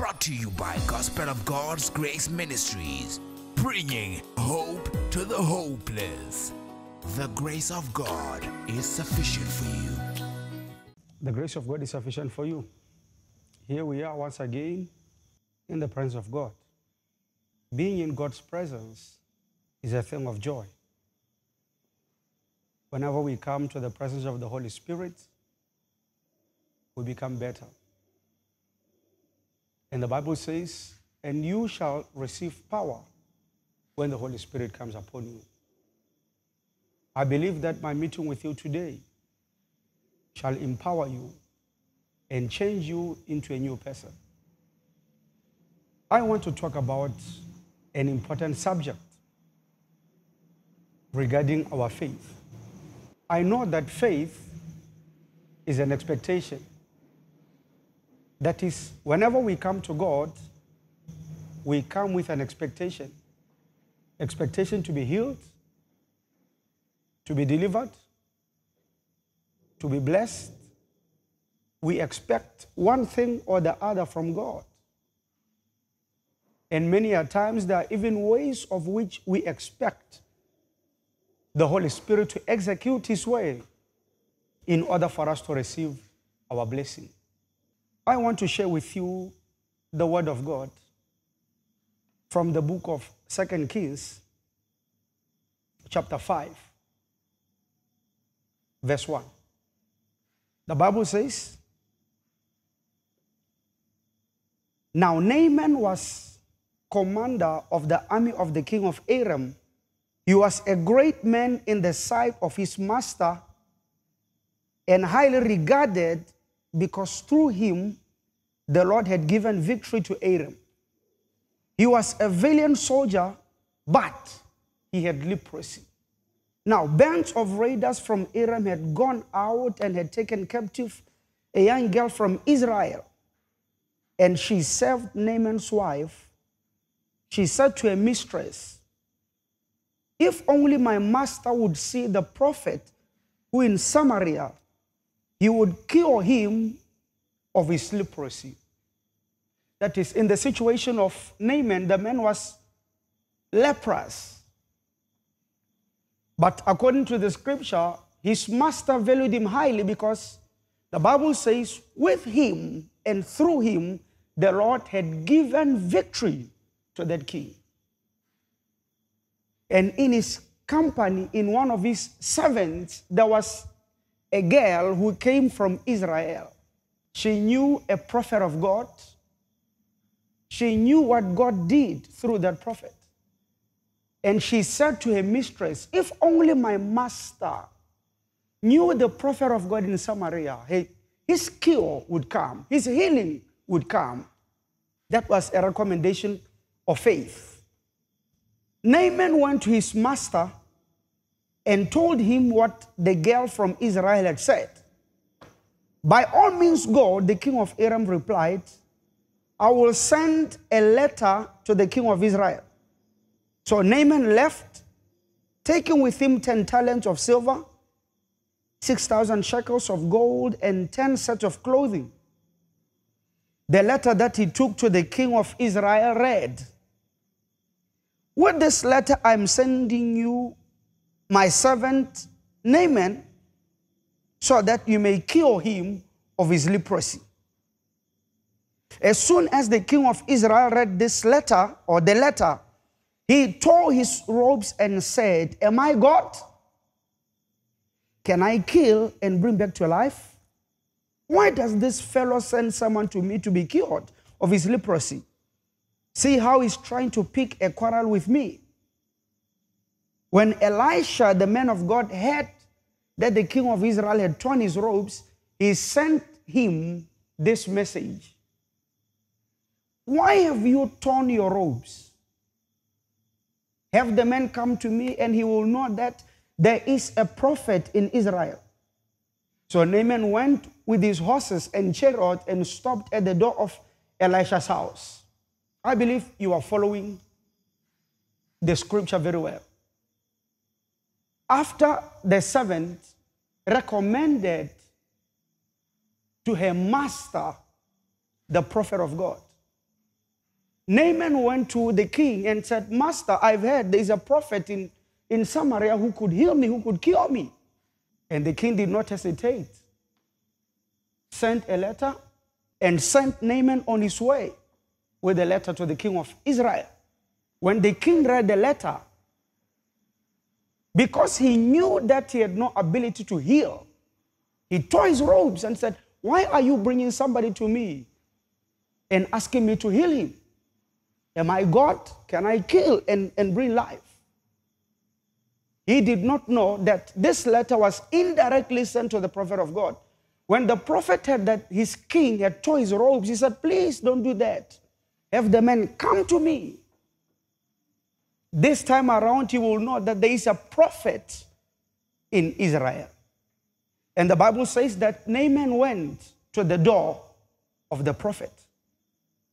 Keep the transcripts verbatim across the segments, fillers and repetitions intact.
Brought to you by Gospel of God's Grace Ministries, bringing hope to the hopeless. The grace of God is sufficient for you. The grace of God is sufficient for you. Here we are once again in the presence of God. Being in God's presence is a thing of joy. Whenever we come to the presence of the Holy Spirit, we become better. And the Bible says, and you shall receive power when the Holy Spirit comes upon you. I believe that my meeting with you today shall empower you and change you into a new person. I want to talk about an important subject regarding our faith. I know that faith is an expectation. That is, whenever we come to God, we come with an expectation. Expectation to be healed, to be delivered, to be blessed. We expect one thing or the other from God. And many a times there are even ways of which we expect the Holy Spirit to execute His way in order for us to receive our blessing. I want to share with you the Word of God from the book of Second Kings, chapter five, verse one. The Bible says, now Naaman was commander of the army of the king of Aram. He was a great man in the sight of his master and highly regarded, because through him the Lord had given victory to Aram. He was a valiant soldier, but he had leprosy. Now, bands of raiders from Aram had gone out and had taken captive a young girl from Israel, and she served Naaman's wife. She said to her mistress, if only my master would see the prophet who in Samaria, he would cure him of his leprosy. That is, in the situation of Naaman, the man was leprous. But according to the scripture, his master valued him highly, because the Bible says, with him and through him, the Lord had given victory to that king. And in his company, in one of his servants, there was a girl who came from Israel. She knew a prophet of God. She knew what God did through that prophet. And she said to her mistress, if only my master knew the prophet of God in Samaria, his cure would come, his healing would come. That was a recommendation of faith. Naaman went to his master and told him what the girl from Israel had said. By all means go, the king of Aram replied, I will send a letter to the king of Israel. So Naaman left, taking with him ten talents of silver, six thousand shekels of gold, and ten sets of clothing. The letter that he took to the king of Israel read, with this letter I am sending you my servant Naaman, so that you may cure him of his leprosy. As soon as the king of Israel read this letter, or the letter, he tore his robes and said, am I God? Can I kill and bring back to life? Why does this fellow send someone to me to be cured of his leprosy? See how he's trying to pick a quarrel with me. When Elisha, the man of God, heard that the king of Israel had torn his robes, he sent him this message. Why have you torn your robes? Have the man come to me, and he will know that there is a prophet in Israel. So Naaman went with his horses and chariot and stopped at the door of Elisha's house. I believe you are following the scripture very well. After the servant recommended to her master the prophet of God, Naaman went to the king and said, Master, I've heard there is a prophet in, in Samaria who could heal me, who could cure me. And the king did not hesitate. Sent a letter and sent Naaman on his way with a letter to the king of Israel. When the king read the letter, because he knew that he had no ability to heal, he tore his robes and said, why are you bringing somebody to me and asking me to heal him? Am I God? Can I kill and, and bring life? He did not know that this letter was indirectly sent to the prophet of God. When the prophet heard that his king had torn his robes, he said, please don't do that. Have the man come to me. This time around, you will know that there is a prophet in Israel. And the Bible says that Naaman went to the door of the prophet.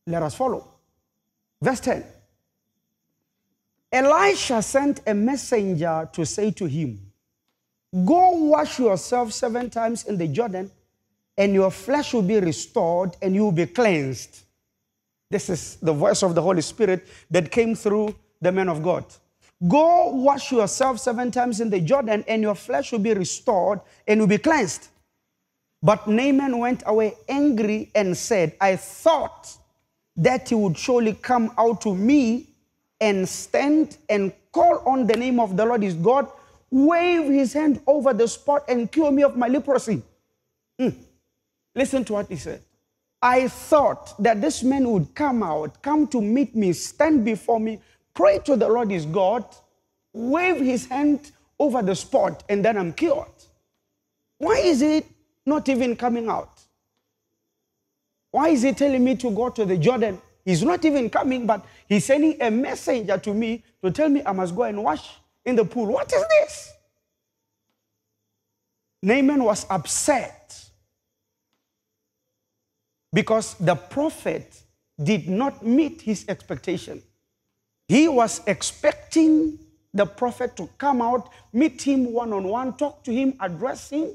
Let us follow. Verse ten. Elisha sent a messenger to say to him, go wash yourself seven times in the Jordan, and your flesh will be restored, and you will be cleansed. This is the voice of the Holy Spirit that came through the man of God. Go wash yourself seven times in the Jordan, and your flesh will be restored, and will be cleansed. But Naaman went away angry and said, I thought that he would surely come out to me and stand and call on the name of the Lord his God, wave his hand over the spot and cure me of my leprosy. Mm. Listen to what he said. I thought that this man would come out, come to meet me, stand before me, pray to the Lord his God, wave his hand over the spot, and then I'm cured. Why is it not even coming out? Why is he telling me to go to the Jordan? He's not even coming, but he's sending a messenger to me to tell me I must go and wash in the pool. What is this? Naaman was upset because the prophet did not meet his expectation. He was expecting the prophet to come out, meet him one-on-one, talk to him, address him,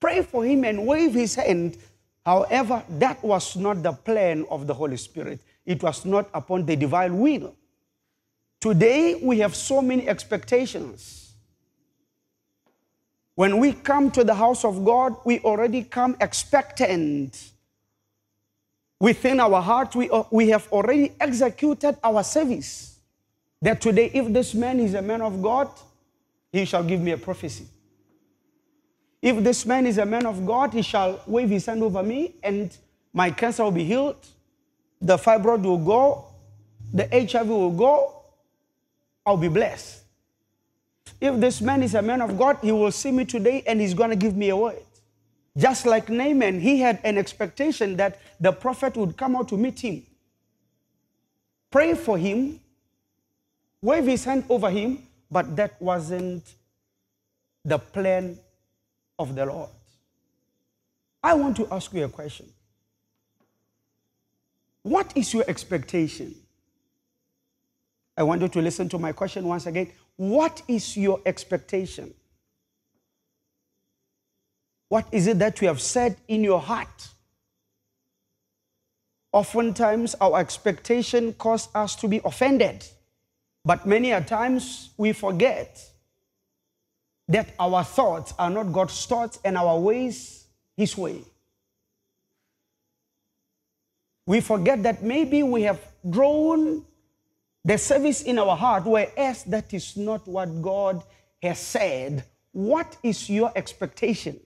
pray for him, and wave his hand. However, that was not the plan of the Holy Spirit. It was not upon the divine will. Today, we have so many expectations. When we come to the house of God, we already come expectant. Within our heart, we, we have already executed our service. That today, if this man is a man of God, he shall give me a prophecy. If this man is a man of God, he shall wave his hand over me, and my cancer will be healed, the fibroid will go, the H I V will go, I'll be blessed. If this man is a man of God, he will see me today, and he's going to give me a word. Just like Naaman, he had an expectation that the prophet would come out to meet him, pray for him, wave his hand over him, but that wasn't the plan of the Lord. I want to ask you a question. What is your expectation? I want you to listen to my question once again. What is your expectation? What is it that you have said in your heart? Oftentimes, our expectation causes us to be offended, but many a times we forget that our thoughts are not God's thoughts and our ways his way. We forget that maybe we have drawn the service in our heart, whereas that is not what God has said. What is your expectation?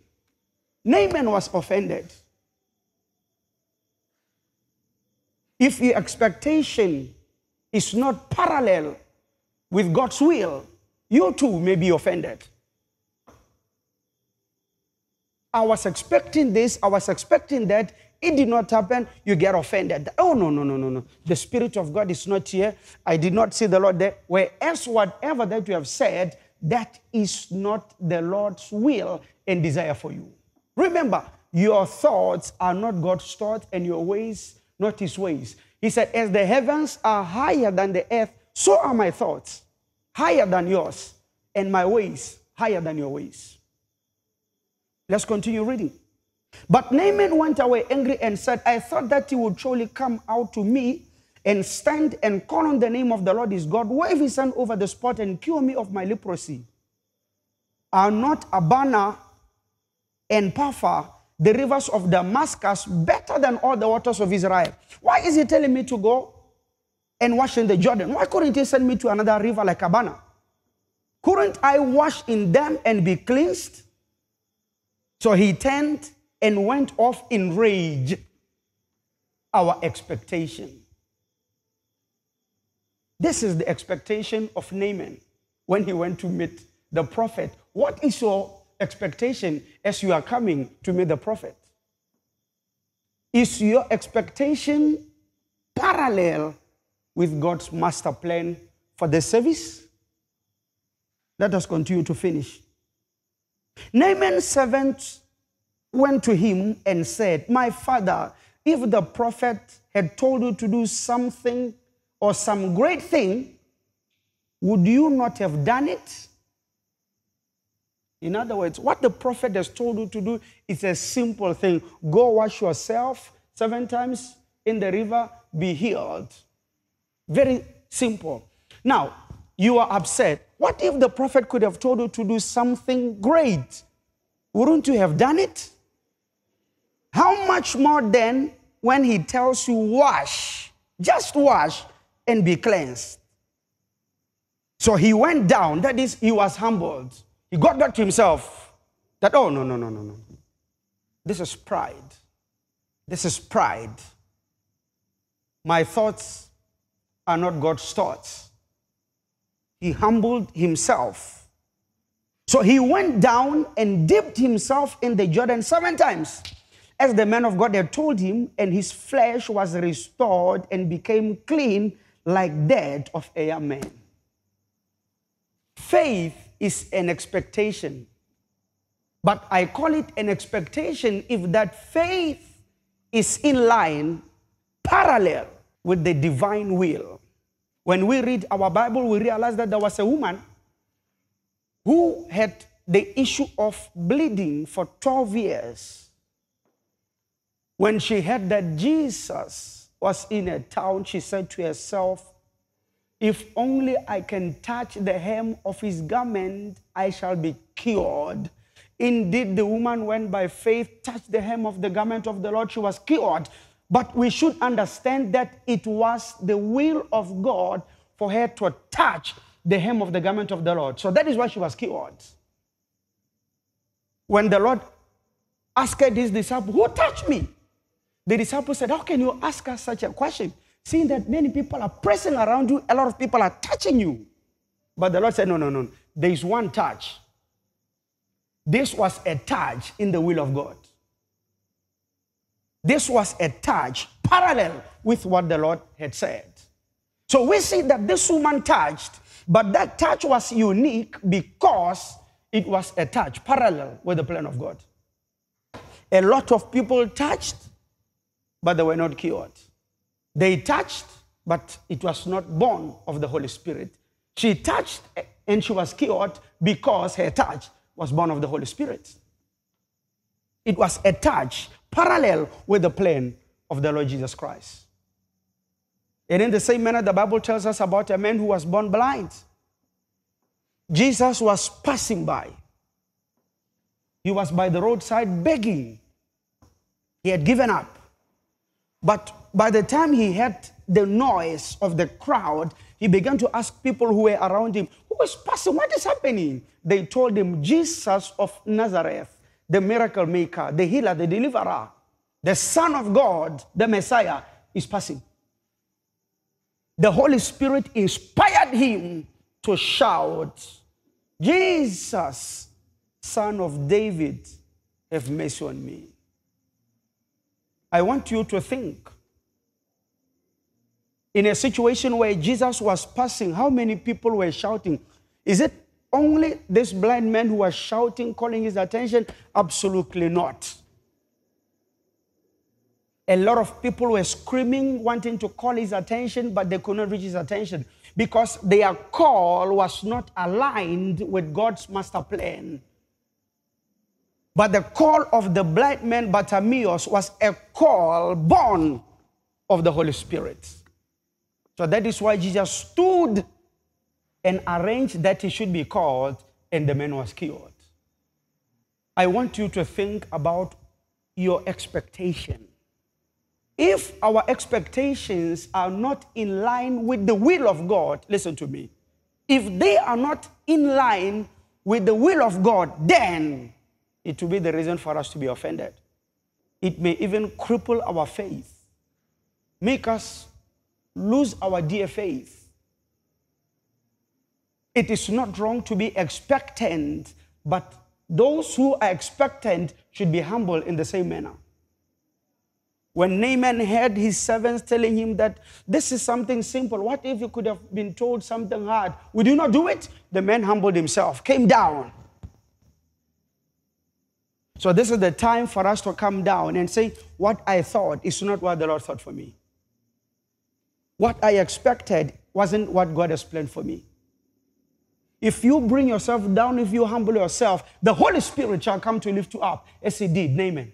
Naaman was offended. If your expectation is not parallel with God's will, you too may be offended. I was expecting this, I was expecting that, it did not happen, you get offended. Oh, no, no, no, no, no. The Spirit of God is not here. I did not see the Lord there. Whereas whatever that you have said, that is not the Lord's will and desire for you. Remember, your thoughts are not God's thoughts and your ways not his ways. He said, as the heavens are higher than the earth, so are my thoughts higher than yours, and my ways higher than your ways. Let's continue reading. But Naaman went away angry and said, I thought that he would surely come out to me and stand and call on the name of the Lord his God, wave his hand over the spot and cure me of my leprosy. Are not Abana and Pharpar, the rivers of Damascus, better than all the waters of Israel? Why is he telling me to go and wash in the Jordan? Why couldn't he send me to another river like Abana? Couldn't I wash in them and be cleansed? So he turned and went off in rage. Our expectation. This is the expectation of Naaman when he went to meet the prophet. What is your expectation as you are coming to meet the prophet? Is your expectation parallel with God's master plan for the service? Let us continue to finish. Naaman's servant went to him and said, "My father, if the prophet had told you to do something or some great thing, would you not have done it?" In other words, what the prophet has told you to do is a simple thing. Go wash yourself seven times in the river, be healed. Very simple. Now, you are upset. What if the prophet could have told you to do something great? Wouldn't you have done it? How much more then when he tells you wash, just wash and be cleansed? So he went down, that is, he was humbled. He got back to himself that, oh, no, no, no, no, no. This is pride. This is pride. My thoughts are not God's thoughts. He humbled himself. So he went down and dipped himself in the Jordan seven times, as the man of God had told him, and his flesh was restored and became clean like that of a young man. Faith is an expectation, but I call it an expectation if that faith is in line, parallel with the divine will. When we read our Bible, we realize that there was a woman who had the issue of bleeding for twelve years. When she heard that Jesus was in a town, she said to herself, "If only I can touch the hem of his garment, I shall be cured." Indeed, the woman went by faith, touched the hem of the garment of the Lord. She was cured. But we should understand that it was the will of God for her to touch the hem of the garment of the Lord. So that is why she was cured. When the Lord asked his disciples, "Who touched me?" The disciples said, "How can you ask us such a question? Seeing that many people are pressing around you, a lot of people are touching you." But the Lord said, no, no, no. There is one touch. This was a touch in the will of God. This was a touch parallel with what the Lord had said. So we see that this woman touched, but that touch was unique because it was a touch parallel with the plan of God. A lot of people touched, but they were not cured. They touched, but it was not born of the Holy Spirit. She touched and she was cured because her touch was born of the Holy Spirit. It was a touch parallel with the plan of the Lord Jesus Christ. And in the same manner, the Bible tells us about a man who was born blind. Jesus was passing by. He was by the roadside begging. He had given up. But by the time he heard the noise of the crowd, he began to ask people who were around him, "Who is passing? What is happening?" They told him, "Jesus of Nazareth, the miracle maker, the healer, the deliverer, the Son of God, the Messiah, is passing." The Holy Spirit inspired him to shout, "Jesus, Son of David, have mercy on me." I want you to think, in a situation where Jesus was passing, how many people were shouting? Is it only this blind man who was shouting, calling his attention? Absolutely not. A lot of people were screaming, wanting to call his attention, but they could not reach his attention because their call was not aligned with God's master plan. But the call of the blind man Bartimaeus was a call born of the Holy Spirit. So that is why Jesus stood and arranged that he should be called, and the man was cured. I want you to think about your expectation. If our expectations are not in line with the will of God, listen to me, if they are not in line with the will of God, then it will be the reason for us to be offended. It may even cripple our faith, make us lose our dear faith. It is not wrong to be expectant, but those who are expectant should be humble in the same manner. When Naaman heard his servants telling him that this is something simple, what if you could have been told something hard? Would you not do it? The man humbled himself, came down. So this is the time for us to come down and say, what I thought is not what the Lord thought for me. What I expected wasn't what God has planned for me. If you bring yourself down, if you humble yourself, the Holy Spirit shall come to lift you up, as he did Naaman.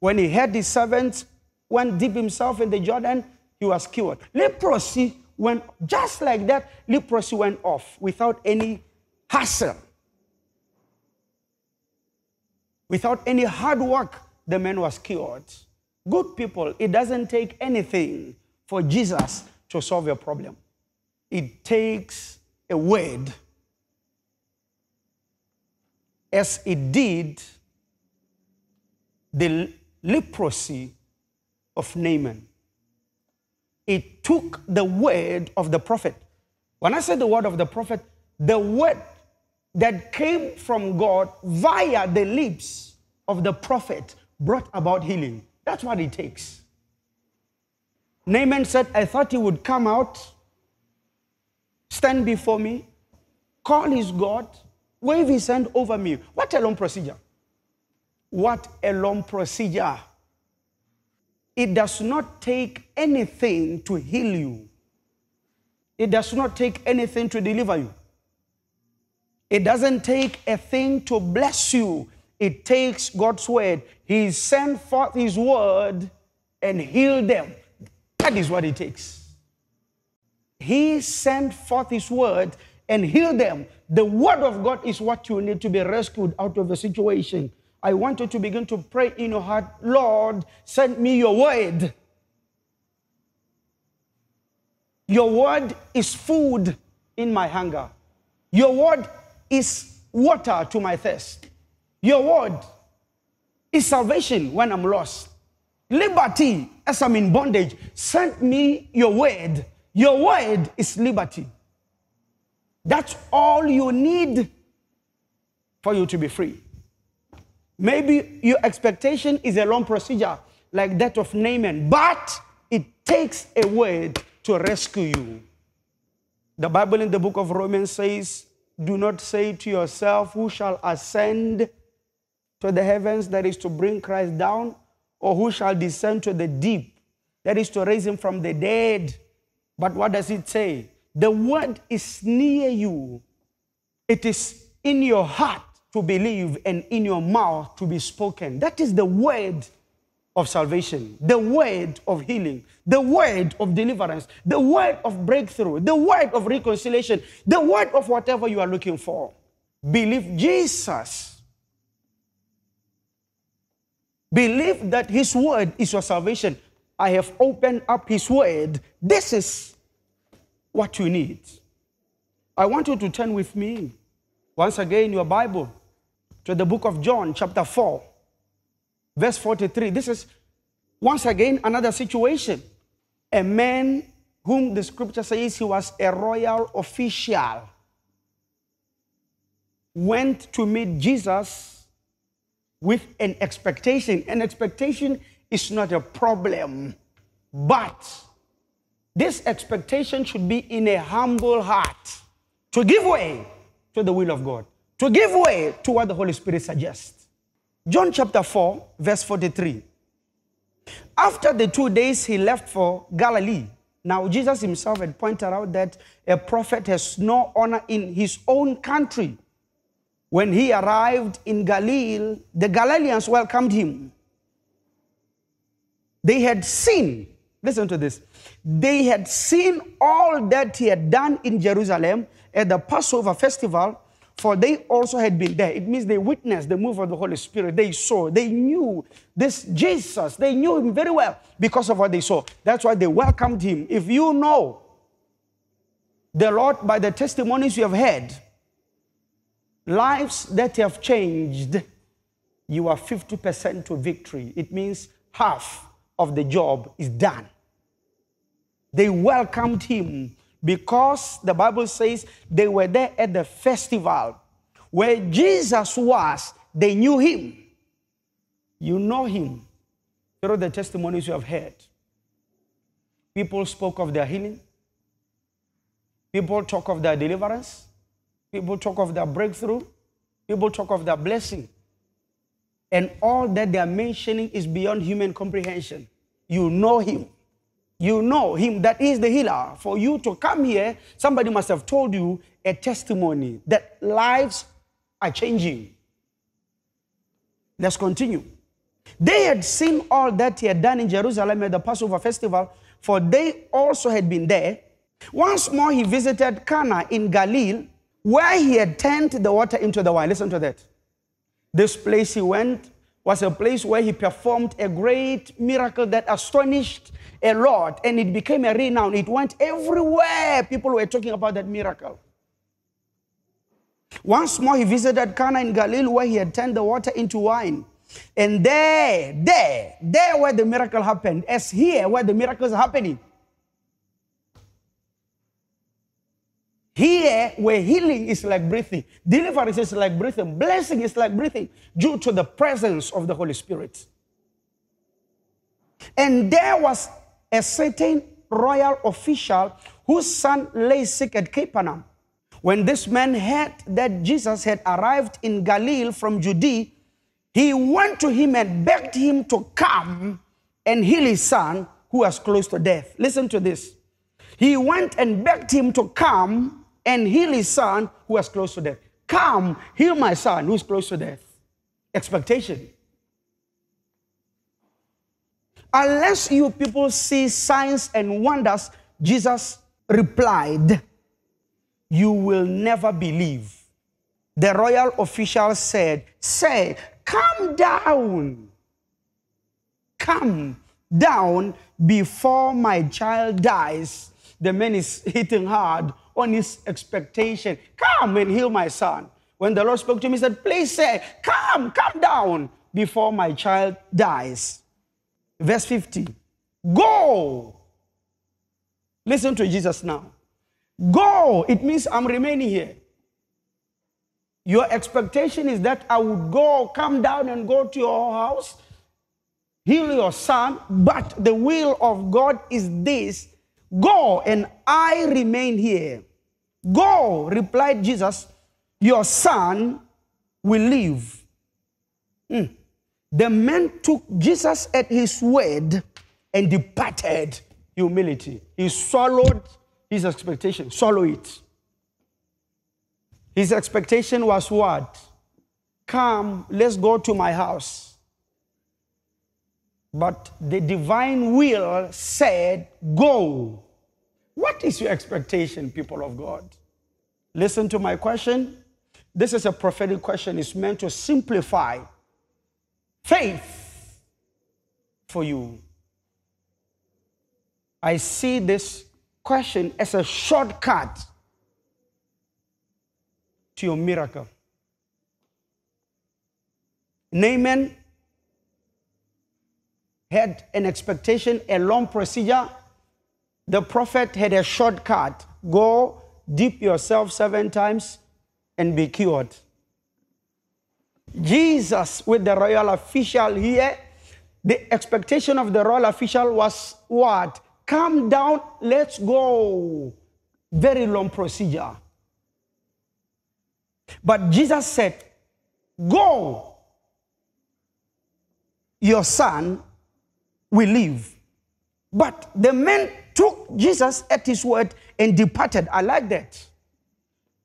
When he heard his servants went deep himself in the Jordan, he was cured. Leprosy went, just like that, leprosy went off without any hassle. Without any hard work, the man was cured. Good people, it doesn't take anything for Jesus to solve your problem. It takes a word, as it did the leprosy of Naaman. It took the word of the prophet. When I say the word of the prophet, the word that came from God via the lips of the prophet brought about healing. That's what it takes. Naaman said, I thought he would come out, stand before me, call his God, wave his hand over me. What a long procedure. What a long procedure. It does not take anything to heal you. It does not take anything to deliver you. It doesn't take a thing to bless you. It takes God's word. He sent forth his word and healed them. That is what it takes. He sent forth his word and healed them. The word of God is what you need to be rescued out of the situation. I want you to begin to pray in your heart, Lord, send me your word. Your word is food in my hunger. Your word is water to my thirst. Your word is salvation when I'm lost. Liberty as I'm in bondage. Send me your word. Your word is liberty. That's all you need for you to be free. Maybe your expectation is a long procedure like that of Naaman, but it takes a word to rescue you. The Bible in the book of Romans says, do not say to yourself, who shall ascend to the heavens, that is to bring Christ down, or who shall descend to the deep, that is to raise him from the dead. But what does it say? The word is near you. It is in your heart to believe and in your mouth to be spoken. That is the word of salvation, the word of healing, the word of deliverance, the word of breakthrough, the word of reconciliation, the word of whatever you are looking for. Believe Jesus. Believe that his word is your salvation. I have opened up his word. This is what you need. I want you to turn with me once again your Bible to the book of John, chapter four, verse forty-three. This is once again another situation. A man whom the scripture says he was a royal official went to meet Jesus with an expectation. An expectation is not a problem, but this expectation should be in a humble heart to give way to the will of God, to give way to what the Holy Spirit suggests. John chapter four, verse forty-three. After the two days he left for Galilee. Now Jesus himself had pointed out that a prophet has no honor in his own country. When he arrived in Galilee, the Galileans welcomed him. They had seen Listen to this. They had seen all that he had done in Jerusalem at the Passover festival, for they also had been there. It means they witnessed the move of the Holy Spirit. They saw, they knew this Jesus. They knew him very well because of what they saw. That's why they welcomed him. If you know the Lord by the testimonies you have heard, lives that have changed, you are fifty percent to victory. It means half of the job is done. They welcomed him because the Bible says they were there at the festival. Where Jesus was, they knew him. You know him through the testimonies you have heard. People spoke of their healing. People talk of their deliverance. People talk of their breakthrough. People talk of their blessing. And all that they are mentioning is beyond human comprehension. You know him. You know him that is the healer. For you to come here, somebody must have told you a testimony that lives are changing. Let's continue. They had seen all that he had done in Jerusalem at the Passover festival, for they also had been there. Once more he visited Cana in Galilee, where he had turned the water into the wine. Listen to that. This place he went was a place where he performed a great miracle that astonished a lot, and it became a renown. It went everywhere. People were talking about that miracle. Once more, he visited Cana in Galilee, where he had turned the water into wine. And there, there, there where the miracle happened, as here where the miracles are happening. Here, where healing is like breathing, deliverance is like breathing, blessing is like breathing, due to the presence of the Holy Spirit. And there was a certain royal official whose son lay sick at Capernaum. When this man heard that Jesus had arrived in Galilee from Judea, he went to him and begged him to come and heal his son, who was close to death. Listen to this. He went and begged him to come and heal his son who was close to death. Come, heal my son who is close to death. Expectation. Unless you people see signs and wonders, Jesus replied, you will never believe. The royal official said, say, come down. Come down before my child dies. The man is hitting hard on his expectation. Come and heal my son. When the Lord spoke to him, he said, please say, come, come down before my child dies. Verse fifty, go. Listen to Jesus now. Go, it means I'm remaining here. Your expectation is that I would go, come down and go to your house, heal your son, but the will of God is this, go, and I remain here. Go, replied Jesus, your son will live. Mm. The man took Jesus at his word and departed. Humility. He swallowed his expectation. Swallow it. His expectation was what? Come, let's go to my house. But the divine will said, go. What is your expectation, people of God? Listen to my question. This is a prophetic question. It's meant to simplify faith for you. I see this question as a shortcut to your miracle. Naaman had an expectation, a long procedure. The prophet had a shortcut. Go, dip yourself seven times and be cured. Jesus with the royal official here, the expectation of the royal official was what? Come down, let's go. Very long procedure. But Jesus said, go. Your son we live. But the man took Jesus at his word and departed. I like that.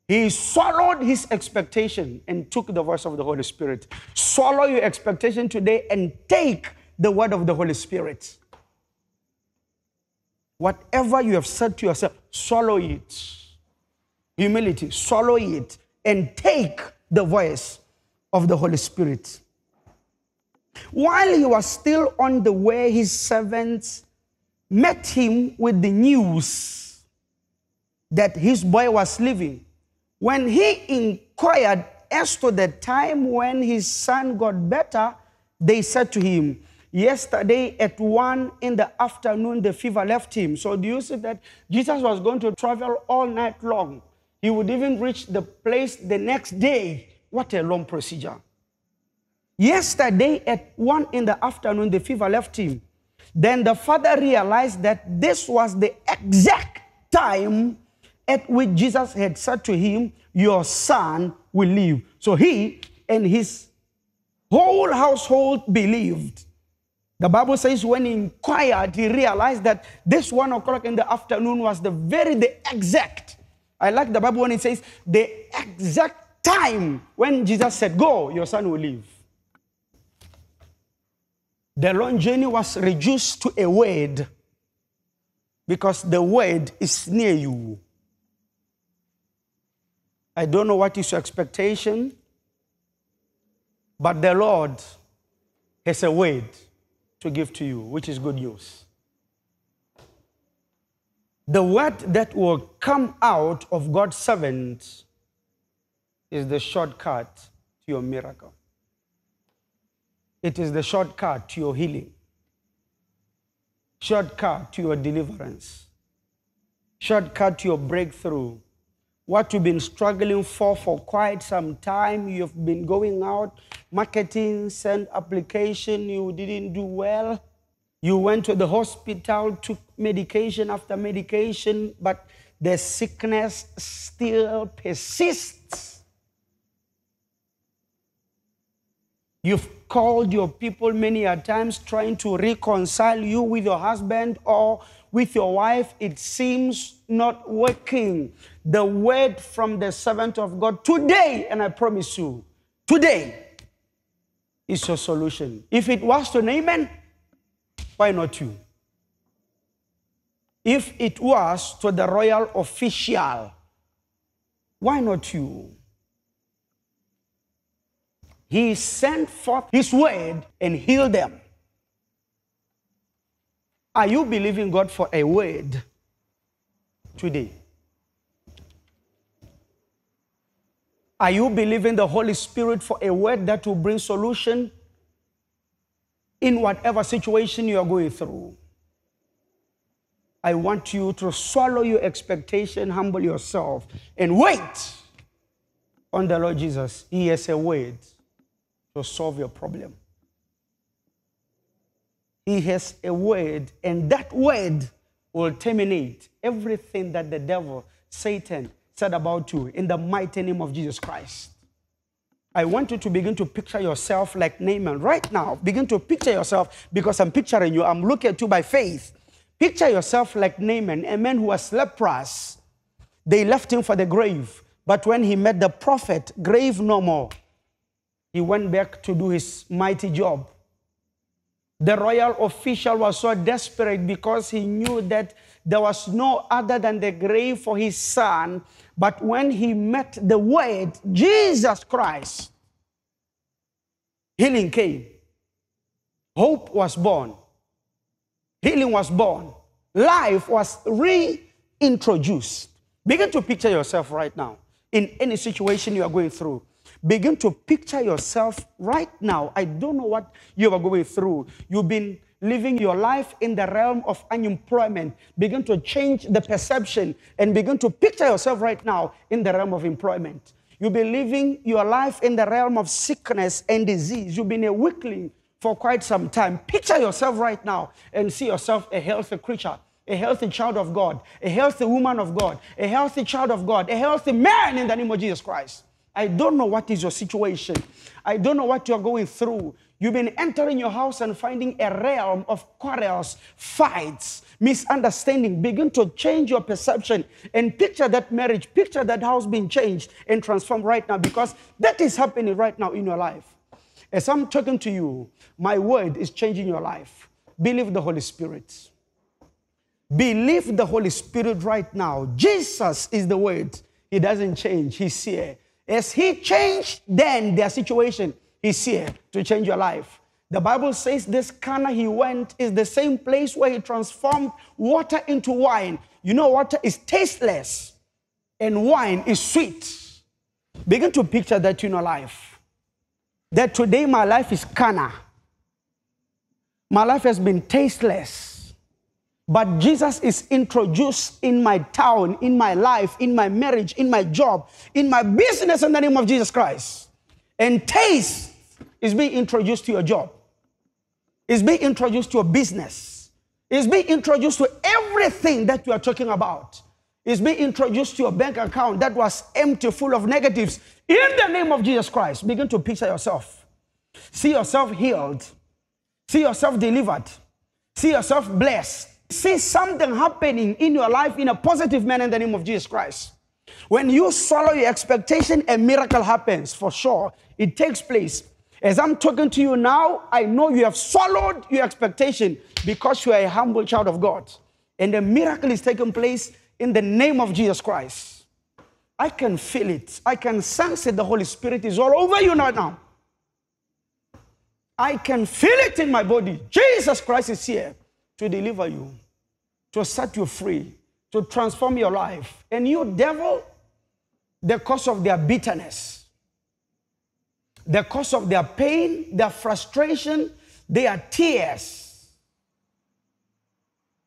He swallowed his expectation and took the voice of the Holy Spirit. Swallow your expectation today and take the word of the Holy Spirit. Whatever you have said to yourself, swallow it. Humility, swallow it and take the voice of the Holy Spirit. While he was still on the way, his servants met him with the news that his boy was living. When he inquired as to the time when his son got better, they said to him, yesterday at one in the afternoon, the fever left him. So do you see that Jesus was going to travel all night long? He would even reach the place the next day. What a long procedure. Yesterday at one in the afternoon, the fever left him. Then the father realized that this was the exact time at which Jesus had said to him, your son will live. So he and his whole household believed. The Bible says when he inquired, he realized that this one o'clock in the afternoon was the very, the exact. I like the Bible when it says the exact time when Jesus said, go, your son will live. The long journey was reduced to a word, because the word is near you. I don't know what is your expectation, but the Lord has a word to give to you, which is good news. The word that will come out of God's servant is the shortcut to your miracle. It is the shortcut to your healing, shortcut to your deliverance, shortcut to your breakthrough. What you've been struggling for for quite some time, you've been going out, marketing, send application, you didn't do well. You went to the hospital, took medication after medication, but the sickness still persists. You've called your people many a times trying to reconcile you with your husband or with your wife. It seems not working. The word from the servant of God today, and I promise you, today is your solution. If it was to Naaman, why not you? If it was to the royal official, why not you? He sent forth his word and healed them. Are you believing God for a word today? Are you believing the Holy Spirit for a word that will bring solution in whatever situation you are going through? I want you to swallow your expectation, humble yourself, and wait on the Lord Jesus. He has a word to solve your problem. He has a word, and that word will terminate everything that the devil, Satan, said about you in the mighty name of Jesus Christ. I want you to begin to picture yourself like Naaman right now. Begin to picture yourself, because I'm picturing you. I'm looking at you by faith. Picture yourself like Naaman, a man who was leprous. They left him for the grave, but when he met the prophet, grave no more. He went back to do his mighty job. The royal official was so desperate because he knew that there was no other than the grave for his son. But when he met the word, Jesus Christ, healing came. Hope was born. Healing was born. Life was reintroduced. Begin to picture yourself right now in any situation you are going through. Begin to picture yourself right now. I don't know what you are going through. You've been living your life in the realm of unemployment. Begin to change the perception and begin to picture yourself right now in the realm of employment. You've been living your life in the realm of sickness and disease. You've been a weakling for quite some time. Picture yourself right now and see yourself a healthy creature, a healthy child of God, a healthy woman of God, a healthy child of God, a healthy man in the name of Jesus Christ. I don't know what is your situation. I don't know what you're going through. You've been entering your house and finding a realm of quarrels, fights, misunderstanding. Begin to change your perception and picture that marriage, picture that house being changed and transformed right now, because that is happening right now in your life. As I'm talking to you, my word is changing your life. Believe the Holy Spirit. Believe the Holy Spirit right now. Jesus is the Word. He doesn't change. He's here. As He changed, then their situation is here to change your life. The Bible says this Cana he went is the same place where he transformed water into wine. You know, water is tasteless and wine is sweet. Begin to picture that in your life. That today my life is Cana. My life has been tasteless. But Jesus is introduced in my town, in my life, in my marriage, in my job, in my business in the name of Jesus Christ. And taste is being introduced to your job. It's being introduced to your business. It's being introduced to everything that you are talking about. It's being introduced to your bank account that was empty, full of negatives. In the name of Jesus Christ, begin to picture yourself. See yourself healed. See yourself delivered. See yourself blessed. See something happening in your life in a positive manner in the name of Jesus Christ. When you swallow your expectation, a miracle happens for sure. It takes place. As I'm talking to you now, I know you have swallowed your expectation because you are a humble child of God. And a miracle is taking place in the name of Jesus Christ. I can feel it. I can sense it. The Holy Spirit is all over you right now. I can feel it in my body. Jesus Christ is here to deliver you, to set you free, to transform your life. And you, devil, the cause of their bitterness, the cause of their pain, their frustration, their tears.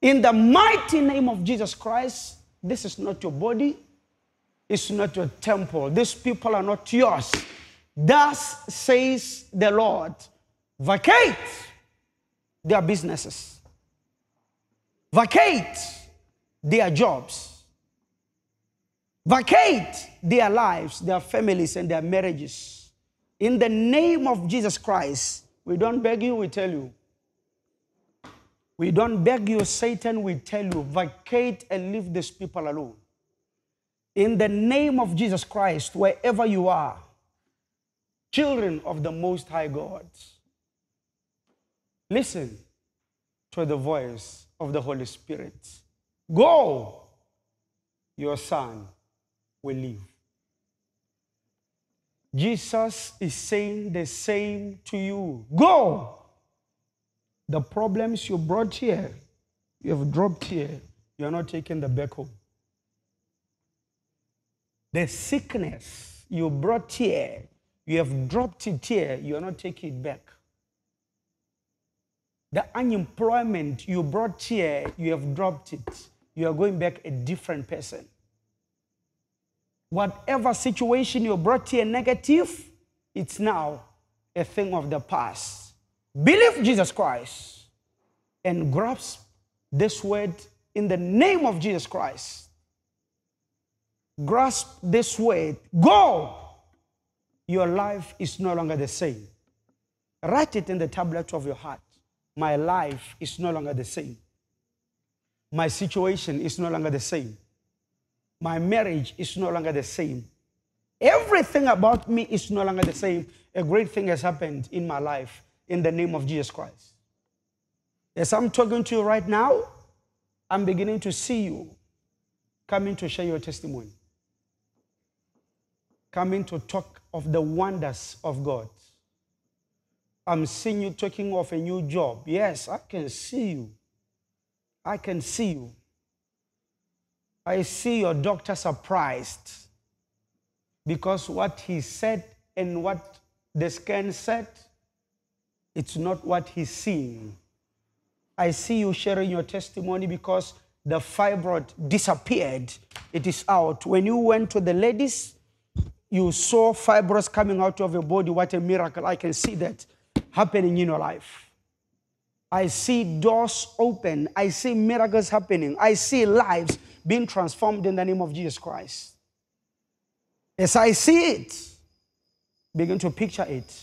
In the mighty name of Jesus Christ, this is not your body. It's not your temple. These people are not yours. Thus says the Lord, vacate their businesses. Vacate their jobs. Vacate their lives, their families, and their marriages. In the name of Jesus Christ, we don't beg you, we tell you. We don't beg you, Satan, we tell you, vacate and leave these people alone. In the name of Jesus Christ, wherever you are, children of the Most High God, listen to the voice of the Holy Spirit. Go, your son will live. Jesus is saying the same to you. Go! The problems you brought here, you have dropped here, you are not taking them back home. The sickness you brought here, you have dropped it here, you are not taking it back. The unemployment you brought here, you have dropped it. You are going back a different person. Whatever situation you brought here negative, it's now a thing of the past. Believe Jesus Christ and grasp this word in the name of Jesus Christ. Grasp this word. Go! Your life is no longer the same. Write it in the tablet of your heart. My life is no longer the same. My situation is no longer the same. My marriage is no longer the same. Everything about me is no longer the same. A great thing has happened in my life in the name of Jesus Christ. As I'm talking to you right now, I'm beginning to see you coming to share your testimony, coming to talk of the wonders of God. I'm seeing you talking of a new job. Yes, I can see you. I can see you. I see your doctor surprised because what he said and what the scan said, it's not what he's seeing. I see you sharing your testimony because the fibroid disappeared. It is out. When you went to the ladies, you saw fibroids coming out of your body. What a miracle. I can see that happening in your life. I see doors open. I see miracles happening. I see lives being transformed in the name of Jesus Christ. As I see it, begin to picture it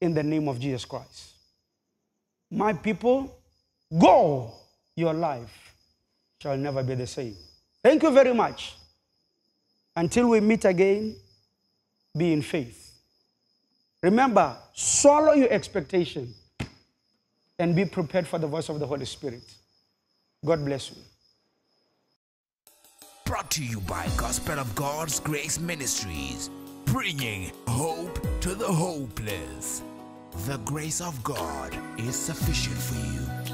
in the name of Jesus Christ. My people, go! Your life shall never be the same. Thank you very much. Until we meet again, be in faith. Remember, swallow your expectation and be prepared for the voice of the Holy Spirit. God bless you. Brought to you by Gospel of God's Grace Ministries, bringing hope to the hopeless. The grace of God is sufficient for you.